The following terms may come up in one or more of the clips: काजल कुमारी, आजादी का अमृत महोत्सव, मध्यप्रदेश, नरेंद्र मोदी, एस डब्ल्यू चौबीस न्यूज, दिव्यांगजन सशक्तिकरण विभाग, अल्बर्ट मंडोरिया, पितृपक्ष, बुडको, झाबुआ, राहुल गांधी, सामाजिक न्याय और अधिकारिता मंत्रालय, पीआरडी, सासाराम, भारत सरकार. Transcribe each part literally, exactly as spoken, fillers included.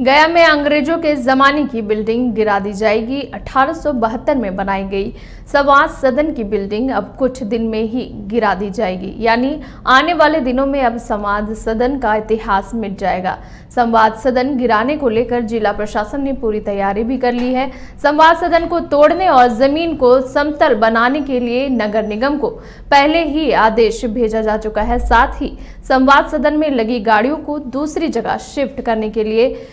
गया में अंग्रेजों के जमाने की बिल्डिंग गिरा दी जाएगी। अठारह सौ बहत्तर में बनाई गई संवाद सदन की बिल्डिंग अब कुछ दिन में ही गिरा दी जाएगी, यानी आने वाले दिनों में अब संवाद सदन का इतिहास मिट जाएगा। संवाद सदन गिराने को लेकर जिला प्रशासन ने पूरी तैयारी भी कर ली है। संवाद सदन को तोड़ने और जमीन को समतल बनाने के लिए नगर निगम को पहले ही आदेश भेजा जा चुका है। साथ ही संवाद सदन में लगी गाड़ियों को दूसरी जगह शिफ्ट करने के लिए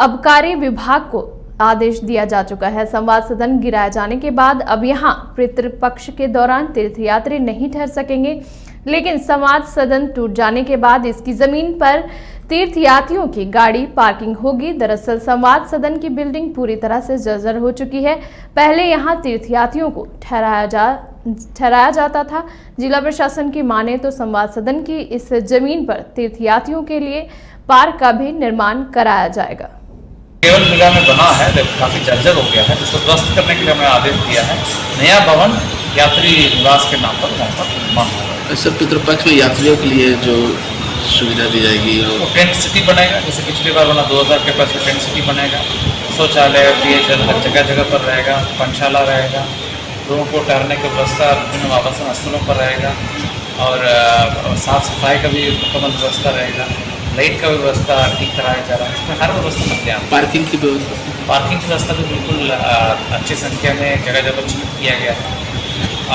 आबकारी विभाग को आदेश दिया जा चुका है। संवाद सदन गिराए जाने के बाद अब यहां पितृपक्ष के दौरान तीर्थयात्री नहीं ठहर सकेंगे, लेकिन संवाद सदन टूट जाने के बाद इसकी जमीन पर तीर्थयात्रियों की गाड़ी पार्किंग होगी। दरअसल संवाद सदन की बिल्डिंग पूरी तरह से जर्जर हो चुकी है। पहले यहां तीर्थयात्रियों को ठहराया जा ठहराया जाता था। जिला प्रशासन की माने तो संवाद सदन की इस जमीन पर तीर्थयात्रियों के लिए पार्क का भी निर्माण कराया जाएगा। केवल निगाह में बना है, काफी जर्जर हो गया है, जिसको ध्वस्त करने के लिए हमने आदेश दिया है। नया भवन यात्री निवास के नाम पर वहाँ पर निर्माण होगा। सर, पितृपक्ष में यात्रियों के लिए जो सुविधा दी जाएगी वो टेंट सिटी बनेगा, जैसे पिछली बार बना दो हज़ार के पास टेंट सिटी बनेगा। शौचालय, पेयजल हर जगह जगह पर रहेगा, पंचाला रहेगा, लोगों को ठहरने की व्यवस्था विभिन्न आवासन स्थलों पर रहेगा और साफ सफाई का भी मुकम्मल व्यवस्था रहेगा। लाइट का व्यवस्था ठीक कराया जा रहा है, इसमें हर व्यवस्था मिलते हैं। पार्किंग की व्यवस्था पार्किंग की व्यवस्था भी बिल्कुल अच्छी संख्या में जगह जगह चिन्हित किया गया है।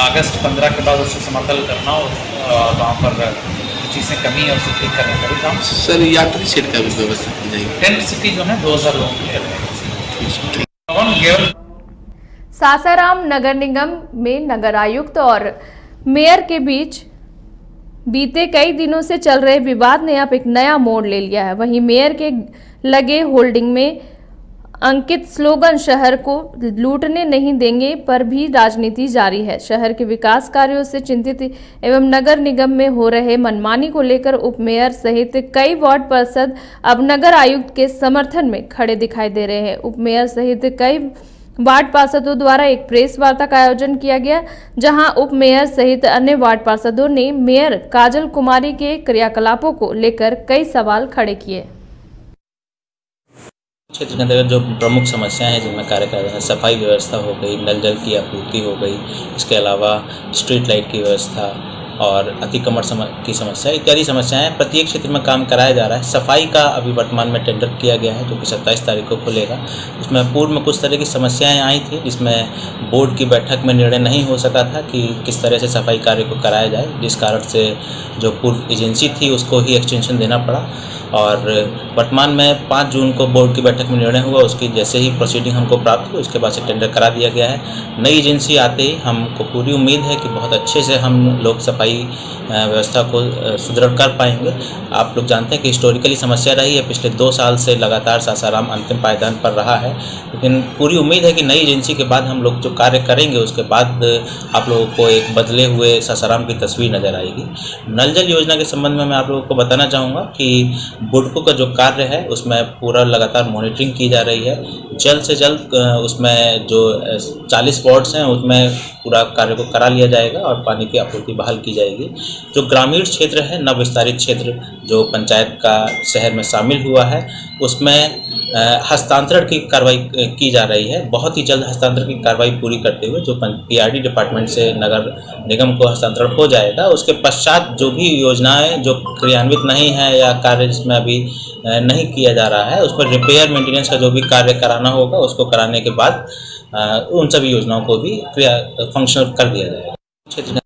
अगस्त पंद्रह के बाद उसको समतल करना और वहाँ पर चीज़ें कमी है उसको ठीक करने का भी काम। सर, यात्री सीट का भी व्यवस्था की जाएगी। टेंट सिटी जो है दो हज़ार लोगों के। सासाराम नगर निगम में नगर आयुक्त और मेयर के बीच बीते कई दिनों से चल रहे विवाद ने अब एक नया मोड़ ले लिया है। वहीं मेयर के लगे होर्डिंग में अंकित स्लोगन शहर को लूटने नहीं देंगे पर भी राजनीति जारी है। शहर के विकास कार्यों से चिंतित एवं नगर निगम में हो रहे मनमानी को लेकर उपमेयर सहित कई वार्ड पार्षद अब नगर आयुक्त के समर्थन में खड़े दिखाई दे रहे हैं। उपमेयर सहित कई वार्ड पार्षदों द्वारा एक प्रेस वार्ता का आयोजन किया गया, जहां उप मेयर सहित अन्य वार्ड पार्षदों ने मेयर काजल कुमारी के क्रियाकलापों को लेकर कई सवाल खड़े किए। क्षेत्र के अंतर्गत जो प्रमुख समस्याएं हैं जिनमें कार्य कर रहे हैं, सफाई व्यवस्था हो गई, नल जल की आपूर्ति हो गई, इसके अलावा स्ट्रीट लाइट की व्यवस्था और अतिक्रमण सम की समस्या इत्यादि समस्याएं प्रत्येक क्षेत्र में काम कराया जा रहा है। सफाई का अभी वर्तमान में टेंडर किया गया है जो कि सत्ताईस तारीख को खुलेगा। उसमें पूर्व में कुछ तरह की समस्याएं आई थी जिसमें बोर्ड की बैठक में निर्णय नहीं हो सका था कि किस तरह से सफाई कार्य को कराया जाए, जिस कारण से जो पूर्व एजेंसी थी उसको ही एक्सटेंशन देना पड़ा और वर्तमान में पाँच जून को बोर्ड की बैठक में निर्णय हुआ। उसकी जैसे ही प्रोसीडिंग हमको प्राप्त हुई उसके बाद से टेंडर करा दिया गया है। नई एजेंसी आते ही हमको पूरी उम्मीद है कि बहुत अच्छे से हम लोग सफाई व्यवस्था को सुदृढ़ कर पाएंगे। आप लोग जानते हैं कि हिस्टोरिकली समस्या रही है, पिछले दो साल से लगातार सासाराम अंतिम पायदान पर रहा है, लेकिन पूरी उम्मीद है कि नई एजेंसी के बाद हम लोग जो कार्य करेंगे उसके बाद आप लोगों को एक बदले हुए सासाराम की तस्वीर नजर आएगी। नल जल योजना के संबंध में मैं आप लोगों को बताना चाहूँगा कि बुडको का जो कार्य है उसमें पूरा लगातार मॉनिटरिंग की जा रही है। जल्द से जल्द उसमें जो चालीस वार्ड्स हैं उसमें पूरा कार्य को करा लिया जाएगा और पानी की आपूर्ति बहाल की जाएगी। जो ग्रामीण क्षेत्र है, नवविस्तारित क्षेत्र जो पंचायत का शहर में शामिल हुआ है, उसमें हस्तांतरण की कार्रवाई की जा रही है। बहुत ही जल्द हस्तांतरण की कार्रवाई पूरी करते हुए जो पीआरडी डिपार्टमेंट से नगर निगम को हस्तांतरण हो जाएगा। उसके पश्चात जो भी योजनाएं जो क्रियान्वित नहीं है या कार्य जिसमें अभी नहीं किया जा रहा है उस पर रिपेयर मेंटेनेंस का जो भी कार्य कराना होगा उसको कराने के बाद उन सभी योजनाओं को भी क्रिया फंक्शनल कर दिया जाएगा। क्षेत्र